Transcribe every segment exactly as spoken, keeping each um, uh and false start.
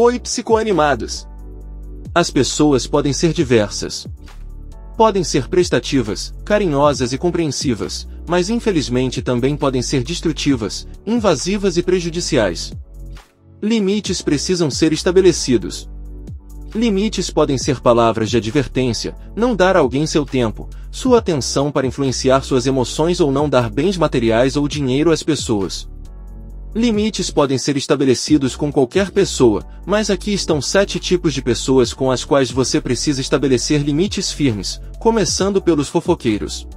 Oi, psicoanimados! As pessoas podem ser diversas. Podem ser prestativas, carinhosas e compreensivas, mas infelizmente também podem ser destrutivas, invasivas e prejudiciais. Limites precisam ser estabelecidos. Limites podem ser palavras de advertência, não dar a alguém seu tempo, sua atenção para influenciar suas emoções ou não dar bens materiais ou dinheiro às pessoas. Limites podem ser estabelecidos com qualquer pessoa, mas aqui estão sete tipos de pessoas com as quais você precisa estabelecer limites firmes, começando pelos fofoqueiros.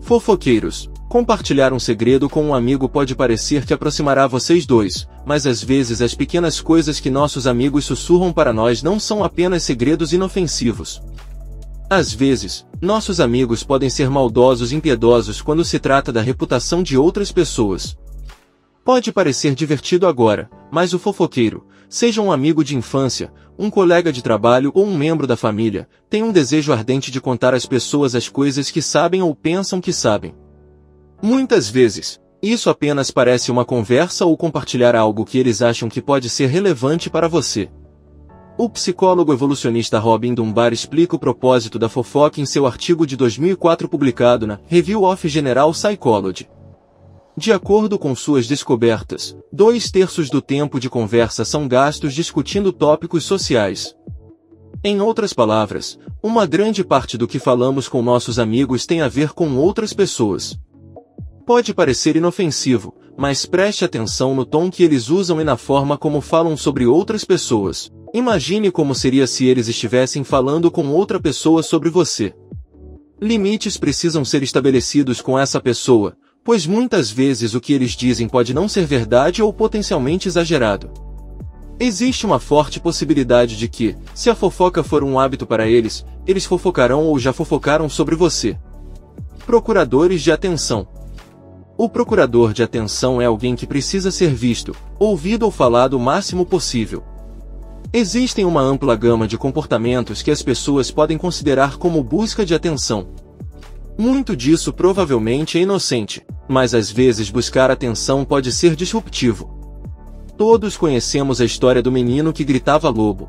Fofoqueiros. Compartilhar um segredo com um amigo pode parecer que aproximará vocês dois, mas às vezes as pequenas coisas que nossos amigos sussurram para nós não são apenas segredos inofensivos. Às vezes, nossos amigos podem ser maldosos e impiedosos quando se trata da reputação de outras pessoas. Pode parecer divertido agora, mas o fofoqueiro, seja um amigo de infância, um colega de trabalho ou um membro da família, tem um desejo ardente de contar às pessoas as coisas que sabem ou pensam que sabem. Muitas vezes, isso apenas parece uma conversa ou compartilhar algo que eles acham que pode ser relevante para você. O psicólogo evolucionista Robin Dunbar explica o propósito da fofoca em seu artigo de dois mil e quatro publicado na Review of General Psychology. De acordo com suas descobertas, dois terços do tempo de conversa são gastos discutindo tópicos sociais. Em outras palavras, uma grande parte do que falamos com nossos amigos tem a ver com outras pessoas. Pode parecer inofensivo, mas preste atenção no tom que eles usam e na forma como falam sobre outras pessoas. Imagine como seria se eles estivessem falando com outra pessoa sobre você. Limites precisam ser estabelecidos com essa pessoa, pois muitas vezes o que eles dizem pode não ser verdade ou potencialmente exagerado. Existe uma forte possibilidade de que, se a fofoca for um hábito para eles, eles fofocarão ou já fofocaram sobre você. Procuradores de atenção. O procurador de atenção é alguém que precisa ser visto, ouvido ou falado o máximo possível. Existem uma ampla gama de comportamentos que as pessoas podem considerar como busca de atenção. Muito disso provavelmente é inocente, mas às vezes buscar atenção pode ser disruptivo. Todos conhecemos a história do menino que gritava lobo.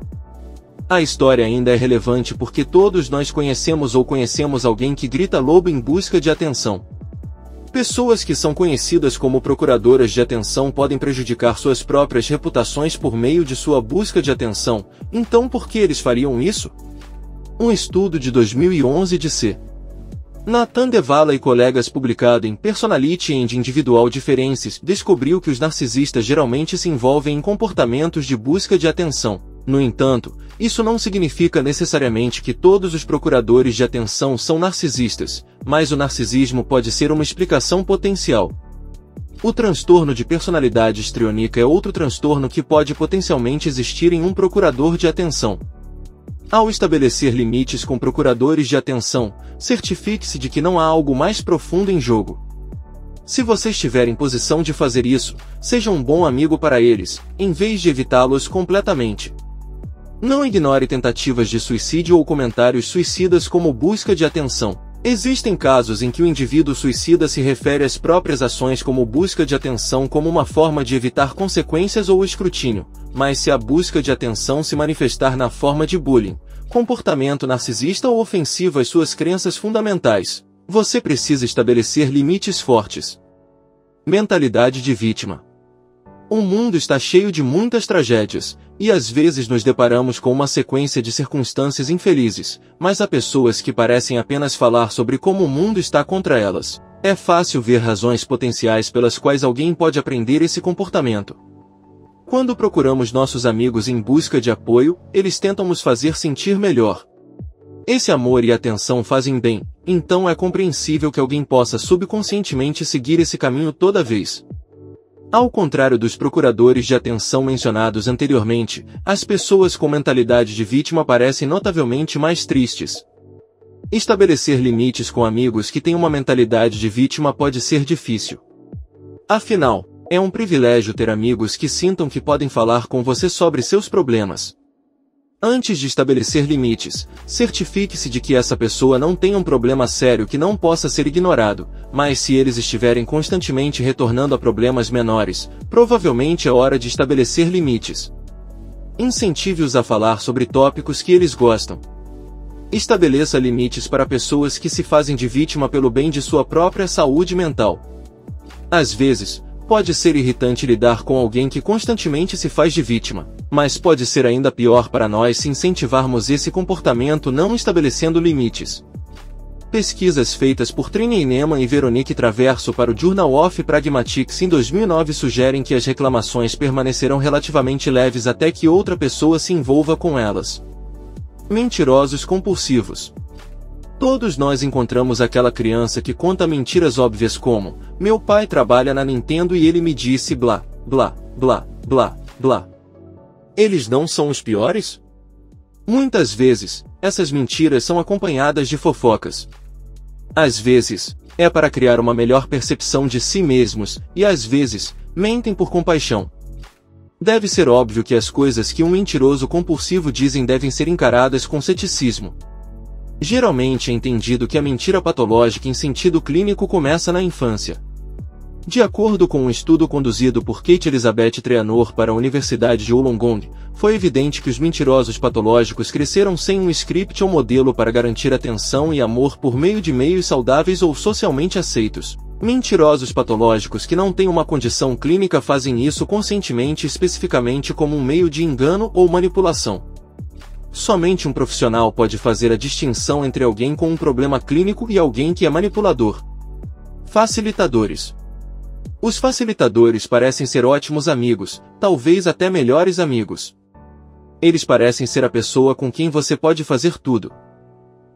A história ainda é relevante porque todos nós conhecemos ou conhecemos alguém que grita lobo em busca de atenção. Pessoas que são conhecidas como procuradoras de atenção podem prejudicar suas próprias reputações por meio de sua busca de atenção, então por que eles fariam isso? Um estudo de dois mil e onze de C. Nathan Devala e colegas publicado em Personality and Individual Differences descobriu que os narcisistas geralmente se envolvem em comportamentos de busca de atenção. No entanto, isso não significa necessariamente que todos os procuradores de atenção são narcisistas, mas o narcisismo pode ser uma explicação potencial. O transtorno de personalidade histriônica é outro transtorno que pode potencialmente existir em um procurador de atenção. Ao estabelecer limites com procuradores de atenção, certifique-se de que não há algo mais profundo em jogo. Se você estiver em posição de fazer isso, seja um bom amigo para eles, em vez de evitá-los completamente. Não ignore tentativas de suicídio ou comentários suicidas como busca de atenção. Existem casos em que o indivíduo suicida se refere às próprias ações como busca de atenção como uma forma de evitar consequências ou escrutínio, mas se a busca de atenção se manifestar na forma de bullying, comportamento narcisista ou ofensivo às suas crenças fundamentais, você precisa estabelecer limites fortes. Mentalidade de vítima. O mundo está cheio de muitas tragédias, e às vezes nos deparamos com uma sequência de circunstâncias infelizes, mas há pessoas que parecem apenas falar sobre como o mundo está contra elas. É fácil ver razões potenciais pelas quais alguém pode aprender esse comportamento. Quando procuramos nossos amigos em busca de apoio, eles tentam nos fazer sentir melhor. Esse amor e atenção fazem bem, então é compreensível que alguém possa subconscientemente seguir esse caminho toda vez. Ao contrário dos procuradores de atenção mencionados anteriormente, as pessoas com mentalidade de vítima parecem notavelmente mais tristes. Estabelecer limites com amigos que têm uma mentalidade de vítima pode ser difícil. Afinal, é um privilégio ter amigos que sintam que podem falar com você sobre seus problemas. Antes de estabelecer limites, certifique-se de que essa pessoa não tem um problema sério que não possa ser ignorado, mas se eles estiverem constantemente retornando a problemas menores, provavelmente é hora de estabelecer limites. Incentive-os a falar sobre tópicos que eles gostam. Estabeleça limites para pessoas que se fazem de vítima pelo bem de sua própria saúde mental. Às vezes, pode ser irritante lidar com alguém que constantemente se faz de vítima, mas pode ser ainda pior para nós se incentivarmos esse comportamento não estabelecendo limites. Pesquisas feitas por Trine Nema e Veronique Traverso para o Journal of Pragmatics em dois mil e nove sugerem que as reclamações permanecerão relativamente leves até que outra pessoa se envolva com elas. Mentirosos compulsivos. Todos nós encontramos aquela criança que conta mentiras óbvias como: meu pai trabalha na Nintendo e ele me disse blá, blá, blá, blá, blá. Eles não são os piores? Muitas vezes, essas mentiras são acompanhadas de fofocas. Às vezes, é para criar uma melhor percepção de si mesmos, e às vezes, mentem por compaixão. Deve ser óbvio que as coisas que um mentiroso compulsivo dizem devem ser encaradas com ceticismo. Geralmente é entendido que a mentira patológica em sentido clínico começa na infância. De acordo com um estudo conduzido por Kate Elizabeth Treanor para a Universidade de Wollongong, foi evidente que os mentirosos patológicos cresceram sem um script ou modelo para garantir atenção e amor por meio de meios saudáveis ou socialmente aceitos. Mentirosos patológicos que não têm uma condição clínica fazem isso conscientemente e especificamente como um meio de engano ou manipulação. Somente um profissional pode fazer a distinção entre alguém com um problema clínico e alguém que é manipulador. Facilitadores. Os facilitadores parecem ser ótimos amigos, talvez até melhores amigos. Eles parecem ser a pessoa com quem você pode fazer tudo.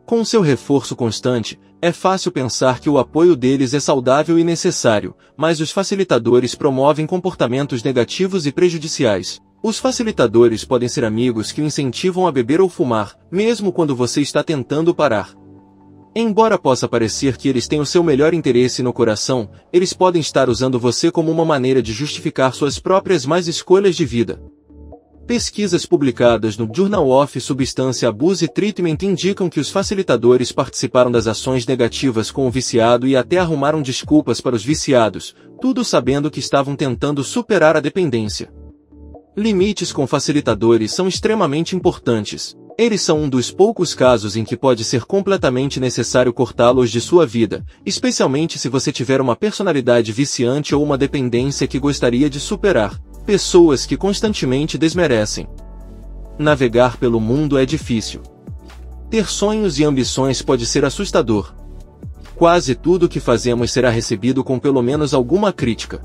Com seu reforço constante, é fácil pensar que o apoio deles é saudável e necessário, mas os facilitadores promovem comportamentos negativos e prejudiciais. Os facilitadores podem ser amigos que o incentivam a beber ou fumar, mesmo quando você está tentando parar. Embora possa parecer que eles têm o seu melhor interesse no coração, eles podem estar usando você como uma maneira de justificar suas próprias más escolhas de vida. Pesquisas publicadas no Journal of Substance Abuse Treatment indicam que os facilitadores participaram das ações negativas com o viciado e até arrumaram desculpas para os viciados, tudo sabendo que estavam tentando superar a dependência. Limites com facilitadores são extremamente importantes. Eles são um dos poucos casos em que pode ser completamente necessário cortá-los de sua vida, especialmente se você tiver uma personalidade viciante ou uma dependência que gostaria de superar. Pessoas que constantemente desmerecem. Navegar pelo mundo é difícil. Ter sonhos e ambições pode ser assustador. Quase tudo o que fazemos será recebido com pelo menos alguma crítica.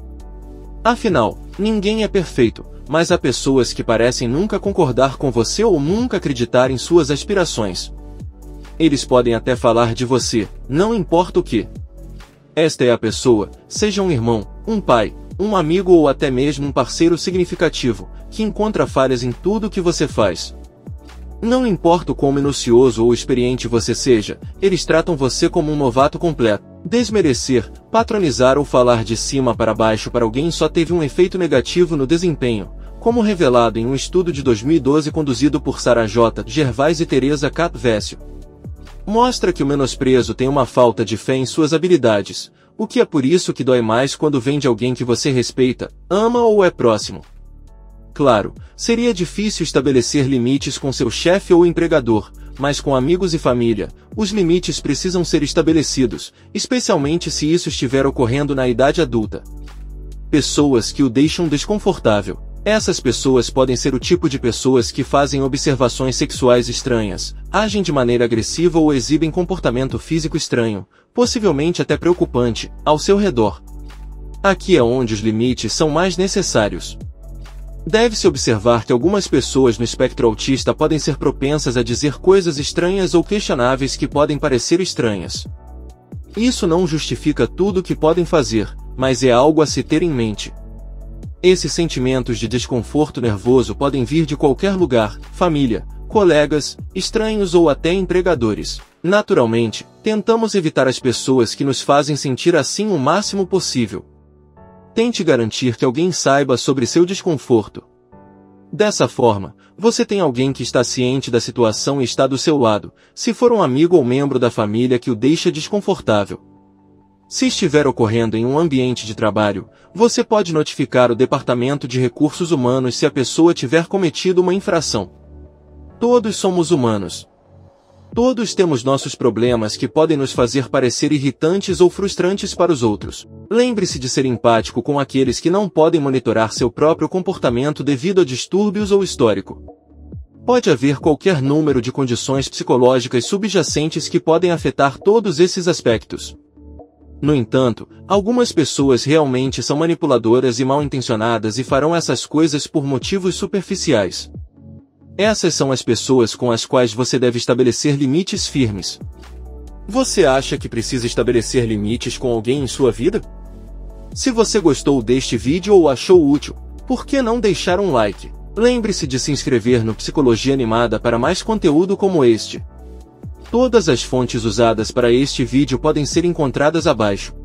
Afinal, ninguém é perfeito. Mas há pessoas que parecem nunca concordar com você ou nunca acreditar em suas aspirações. Eles podem até falar de você, não importa o que. Esta é a pessoa, seja um irmão, um pai, um amigo ou até mesmo um parceiro significativo, que encontra falhas em tudo que você faz. Não importa o quão minucioso ou experiente você seja, eles tratam você como um novato completo. Desmerecer, patronizar ou falar de cima para baixo para alguém só teve um efeito negativo no desempenho, como revelado em um estudo de dois mil e doze conduzido por Sara J. Gervais e Teresa K. Vécio. Mostra que o menosprezo tem uma falta de fé em suas habilidades, o que é por isso que dói mais quando vem de alguém que você respeita, ama ou é próximo. Claro, seria difícil estabelecer limites com seu chefe ou empregador, mas com amigos e família, os limites precisam ser estabelecidos, especialmente se isso estiver ocorrendo na idade adulta. Pessoas que o deixam desconfortável. Essas pessoas podem ser o tipo de pessoas que fazem observações sexuais estranhas, agem de maneira agressiva ou exibem comportamento físico estranho, possivelmente até preocupante, ao seu redor. Aqui é onde os limites são mais necessários. Deve-se observar que algumas pessoas no espectro autista podem ser propensas a dizer coisas estranhas ou questionáveis que podem parecer estranhas. Isso não justifica tudo o que podem fazer, mas é algo a se ter em mente. Esses sentimentos de desconforto nervoso podem vir de qualquer lugar, família, colegas, estranhos ou até empregadores. Naturalmente, tentamos evitar as pessoas que nos fazem sentir assim o máximo possível. Tente garantir que alguém saiba sobre seu desconforto. Dessa forma, você tem alguém que está ciente da situação e está do seu lado, se for um amigo ou membro da família que o deixa desconfortável. Se estiver ocorrendo em um ambiente de trabalho, você pode notificar o Departamento de Recursos Humanos se a pessoa tiver cometido uma infração. Todos somos humanos. Todos temos nossos problemas que podem nos fazer parecer irritantes ou frustrantes para os outros. Lembre-se de ser empático com aqueles que não podem monitorar seu próprio comportamento devido a distúrbios ou histórico. Pode haver qualquer número de condições psicológicas subjacentes que podem afetar todos esses aspectos. No entanto, algumas pessoas realmente são manipuladoras e mal-intencionadas e farão essas coisas por motivos superficiais. Essas são as pessoas com as quais você deve estabelecer limites firmes. Você acha que precisa estabelecer limites com alguém em sua vida? Se você gostou deste vídeo ou achou útil, por que não deixar um like? Lembre-se de se inscrever no Psicologia Animada para mais conteúdo como este. Todas as fontes usadas para este vídeo podem ser encontradas abaixo.